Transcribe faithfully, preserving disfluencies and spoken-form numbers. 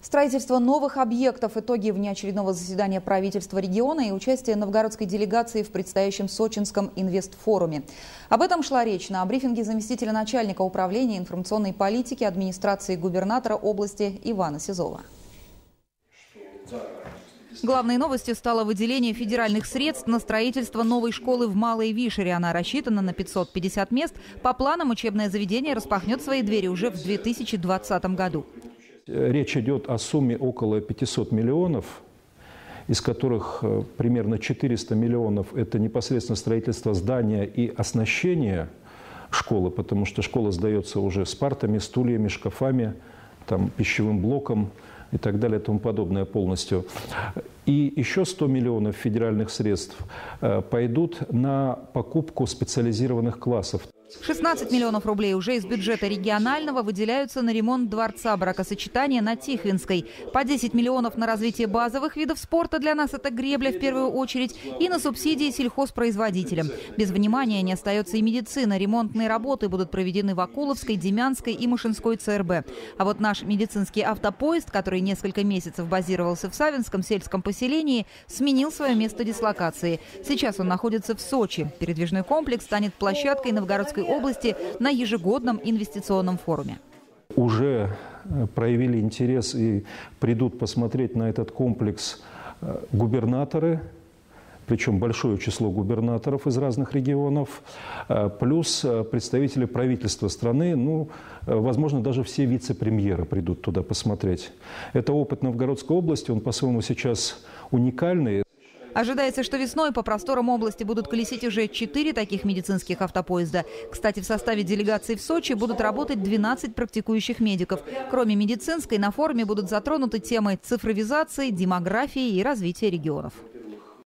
Строительство новых объектов, итоги внеочередного заседания правительства региона и участие новгородской делегации в предстоящем Сочинском инвестфоруме. Об этом шла речь на брифинге заместителя начальника управления информационной политики администрации губернатора области Ивана Сизова. Главной новостью стало выделение федеральных средств на строительство новой школы в Малой Вишере. Она рассчитана на пятьсот пятьдесят мест. По планам учебное заведение распахнет свои двери уже в две тысячи двадцатом году. Речь идет о сумме около пятисот миллионов, из которых примерно четыреста миллионов – это непосредственно строительство здания и оснащение школы, потому что школа сдается уже с партами, стульями, шкафами, там, пищевым блоком и так далее, и тому подобное полностью. И еще сто миллионов федеральных средств пойдут на покупку специализированных классов. шестнадцать миллионов рублей уже из бюджета регионального выделяются на ремонт дворца бракосочетания на Тихвинской. По десять миллионов на развитие базовых видов спорта, для нас это гребля в первую очередь, и на субсидии сельхозпроизводителям. Без внимания не остается и медицина. Ремонтные работы будут проведены в Акуловской, Демянской и Мушинской ЦРБ. А вот наш медицинский автопоезд, который несколько месяцев базировался в Савинском сельском поселении, сменил свое место дислокации. Сейчас он находится в Сочи. Передвижной комплекс станет площадкой Новгородской области на ежегодном инвестиционном форуме. Уже проявили интерес и придут посмотреть на этот комплекс губернаторы, причем большое число губернаторов из разных регионов, плюс представители правительства страны, ну, возможно, даже все вице-премьеры придут туда посмотреть. Это опыт Новгородской области, он по-своему сейчас уникальный. Ожидается, что весной по просторам области будут колесить уже четыре таких медицинских автопоезда. Кстати, в составе делегации в Сочи будут работать двенадцать практикующих медиков. Кроме медицинской, на форуме будут затронуты темы цифровизации, демографии и развития регионов.